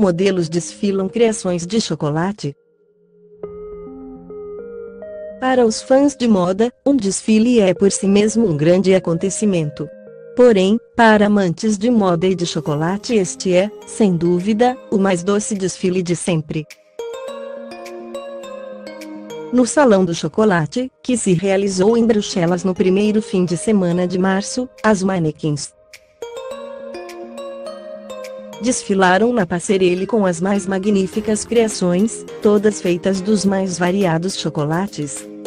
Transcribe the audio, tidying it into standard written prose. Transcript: Modelos desfilam criações de chocolate. Para os fãs de moda, um desfile é por si mesmo um grande acontecimento. Porém, para amantes de moda e de chocolate este é, sem dúvida, o mais doce desfile de sempre. No Salão do Chocolate, que se realizou em Bruxelas no primeiro fim de semana de março, as manequins desfilaram na passerela com as mais magníficas criações, todas feitas dos mais variados chocolates.